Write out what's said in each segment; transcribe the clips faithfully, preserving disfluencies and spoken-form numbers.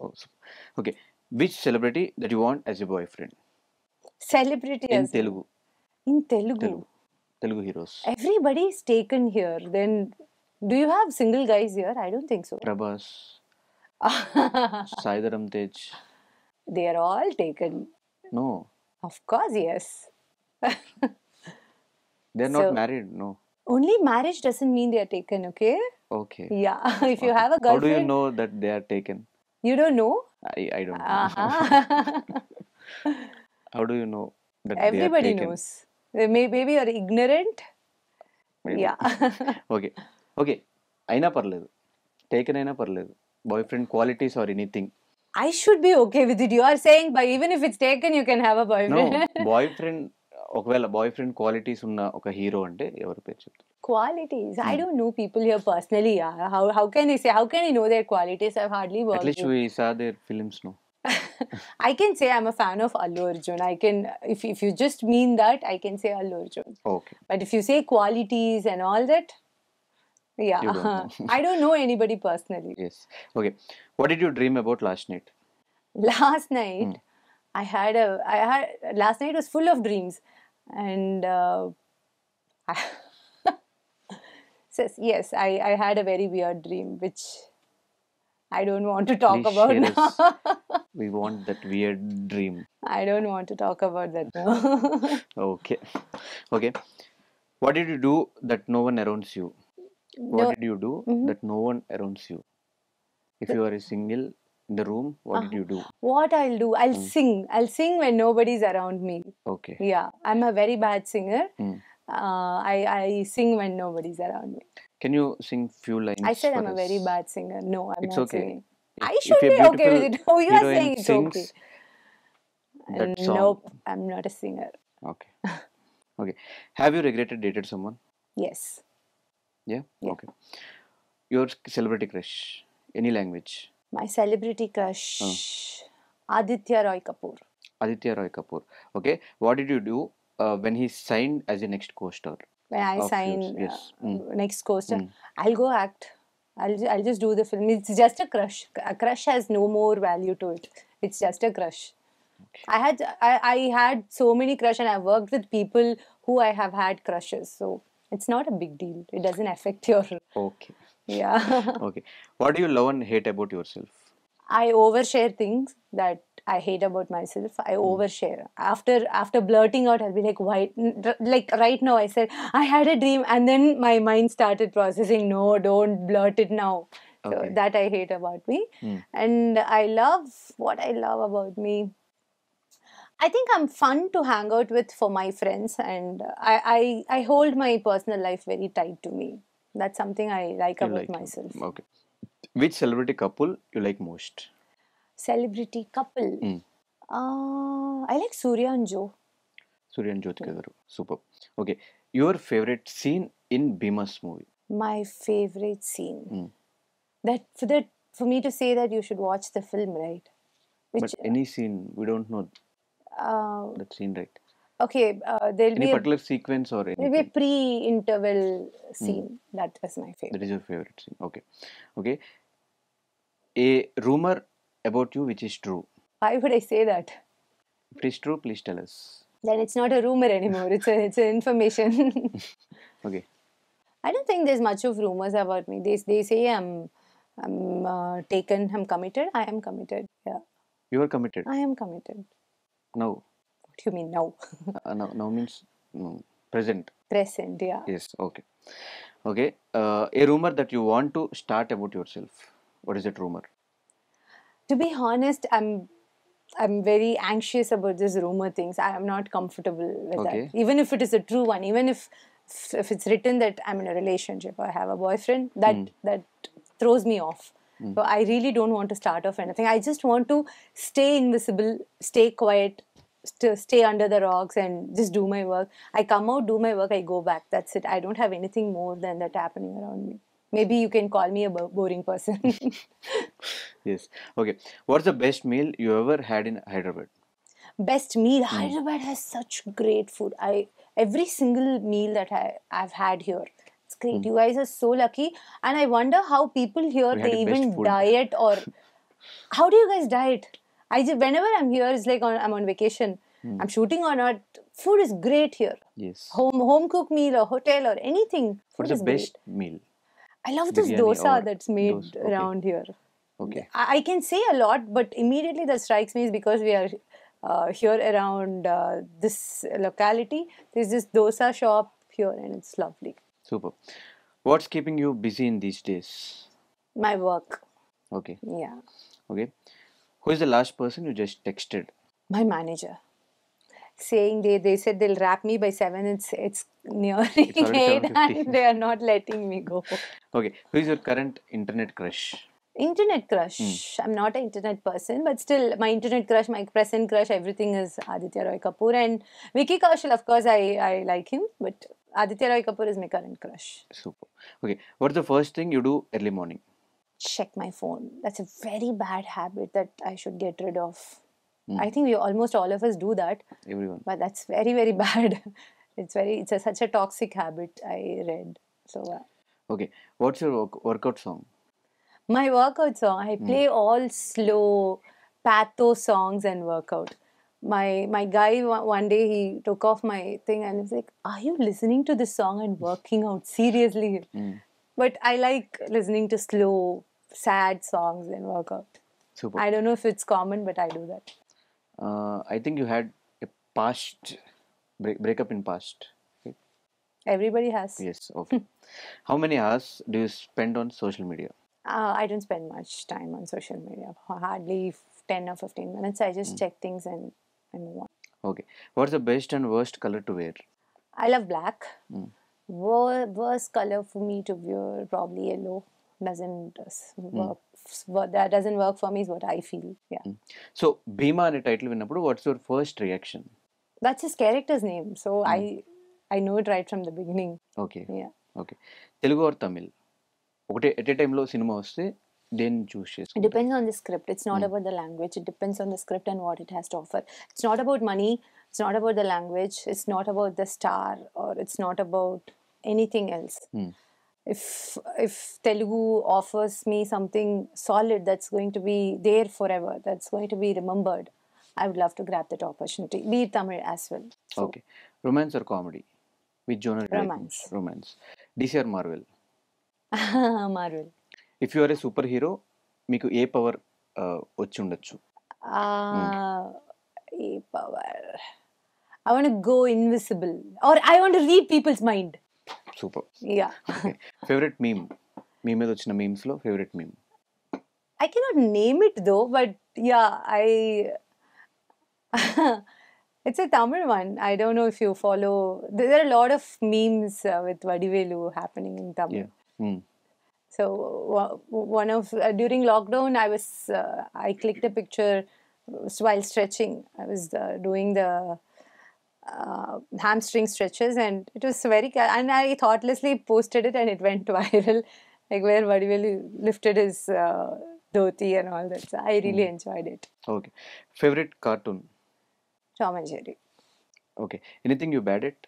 Awesome. Okay. Which celebrity that you want as your boyfriend? Celebrity in as Telugu. In Telugu. Telugu. Telugu heroes. Everybody is taken here. Then, do you have single guys here? I don't think so. Prabhas. Sai Dharam Tej. They are all taken. No. Of course, yes. They are so, not married, no. Only marriage doesn't mean they are taken, okay? Okay. Yeah. If you okay. have a girlfriend. How do you know that they are taken? You don't know? I, I don't know. Uh-huh. How do you know that everybody they are taken? Knows. Maybe, maybe you are ignorant. Maybe. Yeah. Okay. Okay. Aina Parle. Taken Aina Parle. Boyfriend qualities or anything. I should be okay with it. You are saying by even if it's taken, you can have a boyfriend. No. Boyfriend. Well, boyfriend qualities unna oka hero ante evaru peru cheptaru. Qualities. I don't know people here personally. Yeah. How how can I say? How can I know their qualities? I've hardly worked. At least we saw their films, no. I can say I'm a fan of Allu Arjun. I can, if, if you just mean that, I can say Allu Arjun. Okay. But if you say qualities and all that, yeah. Don't I don't know anybody personally. Yes. Okay. What did you dream about last night? Last night, hmm. I had a, I had, last night was full of dreams. And, uh, I, yes, I, I had a very weird dream, which I don't want to talk Please about now. We want that weird dream. I don't want to talk about that now. Okay. Okay. What did you do that no one around you? What no. did you do mm-hmm. that no one around you? If you are single in the room, what uh-huh. did you do? What I'll do? I'll mm. sing. I'll sing when nobody's around me. Okay. Yeah. I'm a very bad singer. Mm. Uh, I, I sing when nobody's around me. Can you sing few lines? I said I'm us? a very bad singer. No, I'm it's not okay. singing. If, I should be okay with it. Oh, you are saying it's okay. That song. Nope, I'm not a singer. Okay. Okay. Have you regretted dated someone? Yes. Yeah? Yeah. Okay. Your celebrity crush. Any language? My celebrity crush. Oh. Aditya Roy Kapoor. Aditya Roy Kapoor. Okay. What did you do uh, when he signed as a next co-star? When I of sign uh, yes. mm. next coaster, mm. I'll go act. I'll, I'll just do the film. It's just a crush. A crush has no more value to it. It's just a crush. Okay. I had I, I had so many crushes and I worked with people who I have had crushes. So, it's not a big deal. It doesn't affect your... Okay. Yeah. Okay. What do you love and hate about yourself? I overshare things that I hate about myself. I mm. overshare. After after blurting out, I'll be like, why? Like right now, I said, I had a dream. And then my mind started processing, no, don't blurt it now. Okay. So that I hate about me. Mm. And I love what I love about me. I think I'm fun to hang out with for my friends. And I, I, I hold my personal life very tight to me. That's something I like you about like myself. It. Okay. Which celebrity couple you like most? Celebrity couple. Mm. Uh, I like Surya and Joe. Surya and Jyotika. Mm. Superb. Okay. Your favorite scene in Bhima's movie? My favorite scene. Mm. That for that for me to say that you should watch the film, right? Which, but any scene, we don't know uh, that scene, right? Okay. Uh, there'll any be particular a, sequence or anything? There'll be a pre-interval scene. Mm. That is my favorite. That is your favorite scene. Okay. Okay. A rumor about you which is true. Why would I say that? If it is true, please tell us. Then it's not a rumor anymore. It's a, it's an information. Okay. I don't think there's much of rumors about me. They, they say I'm, I'm uh, taken, I'm committed. I am committed. Yeah. You are committed? I am committed. Now? What do you mean now? uh, now, now means no, present. Present, yeah. Yes, okay. Okay. Uh, a rumor that you want to start about yourself. What is that rumor? To be honest, I'm I'm very anxious about this rumor things. I am not comfortable with okay. that. Even if it is a true one, even if if it's written that I'm in a relationship or I have a boyfriend, that mm. that throws me off. Mm. So I really don't want to start off anything. I just want to stay invisible, stay quiet, st stay under the rocks and just do my work. I come out, do my work, I go back. That's it. I don't have anything more than that happening around me. Maybe you can call me a boring person. Yes. Okay. What's the best meal you ever had in Hyderabad? Best meal? Mm. Hyderabad has such great food. I Every single meal that I, I've had here, it's great. Mm. You guys are so lucky. And I wonder how people here, we they even diet or... How do you guys diet? I just, whenever I'm here, it's like on, I'm on vacation. Mm. I'm shooting or not. Food is great here. Yes. Home home cooked meal or hotel or anything. For the best great. meal. I love this biryani dosa that's made dosa. Okay. around here. Okay. I, I can say a lot, but immediately that strikes me is because we are uh, here around uh, this locality. There's this dosa shop here and it's lovely. Super. What's keeping you busy in these days? My work. Okay. Yeah. Okay. Who is the last person you just texted? My manager. Saying they, they said they'll wrap me by seven. It's it's nearing eight and they are not letting me go. Okay. Who is your current internet crush? Internet crush. Mm. I'm not an internet person, but still my internet crush, my present crush, everything is Aditya Roy Kapoor and Vicky Kaushal. Of course, I, I like him, but Aditya Roy Kapoor is my current crush. Super. Okay. What's the first thing you do early morning? Check my phone. That's a very bad habit that I should get rid of. Mm. I think we almost all of us do that. Everyone. But that's very, very bad. It's very, it's a, such a toxic habit, I read. So, uh, okay. What's your work, workout song? My workout song, I play mm. all slow, pathos songs and workout. My my guy, one day he took off my thing and he's like, are you listening to this song and working out? Seriously? Mm. But I like listening to slow, sad songs and workout. Super. I don't know if it's common, but I do that. Uh, I think you had a past break, breakup in past. Okay. Everybody has. Yes. Okay. How many hours do you spend on social media? Uh, I don't spend much time on social media. Hardly ten or fifteen minutes. I just mm. check things and, and move on. Okay. What's the best and worst color to wear? I love black. Mm. Wor worst color for me to wear probably yellow. Doesn't work. Mm. That doesn't work for me is what I feel. Yeah. Mm. So, Bhima ne title vinnapudu, what's your first reaction? That's his character's name. So, mm. I I know it right from the beginning. Okay. Yeah. Okay. Telugu or Tamil? Okay, at a time lo cinema vaste then choose it depends on the script. It's not mm. about the language. It depends on the script and what it has to offer. It's not about money. It's not about the language. It's not about the star or it's not about anything else. Mm. If if Telugu offers me something solid that's going to be there forever, that's going to be remembered, I would love to grab that opportunity. Be it Tamil as well. So, okay. Romance or comedy? Which genre? Romance. Romance. D C or Marvel? Marvel. If you are a superhero, meeku e power ochundachchu? Ah, e power. I want to go invisible, or I want to read people's mind. Super. Yeah. Okay. Favorite meme? Meme edo china memes lo favorite meme? I cannot name it though, but yeah, I. It's a Tamil one. I don't know if you follow. There are a lot of memes uh, with Vadivelu happening in Tamil. Yeah. Hmm. So one of uh, during lockdown, I was uh, I clicked a picture while stretching. I was uh, doing the uh, hamstring stretches, and it was very. And I thoughtlessly posted it, and it went viral. Like where Vadivelu lifted his uh, dhoti and all that. So I really hmm. enjoyed it. Okay, favorite cartoon? Chamanjari. Okay, anything you bad at?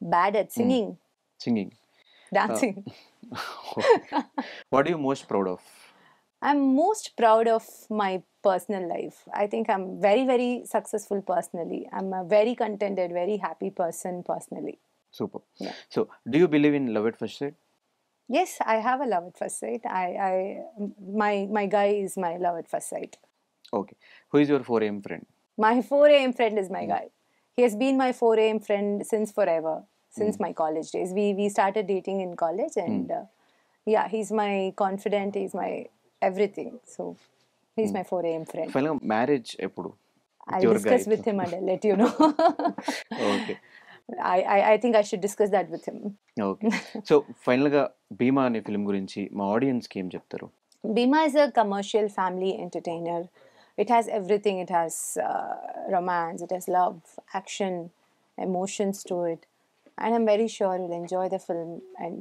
Bad at singing. Hmm. Singing. Dancing. Uh, okay. What are you most proud of? I'm most proud of my personal life. I think I'm very, very successful personally. I'm a very contented, very happy person personally. Super. Yeah. So, do you believe in love at first sight? Yes, I have a love at first sight. I, I, my, my guy is my love at first sight. Okay. Who is your four A M friend? My four A M friend is my mm. guy. He has been my four A M friend since forever. Since mm. my college days. We we started dating in college and mm. uh, yeah, he's my confidant, he's my everything. So, he's mm. my four A M friend. Finally, marriage epudu? I'll discuss guy. with him and I'll let you know. Okay. I, I, I think I should discuss that with him. Okay. So, finally, Bhima ane film gurinchi ma audience ki em cheptaru? Bhima is a commercial family entertainer. It has everything. It has uh, romance, it has love, action, emotions to it. And I'm very sure you'll enjoy the film and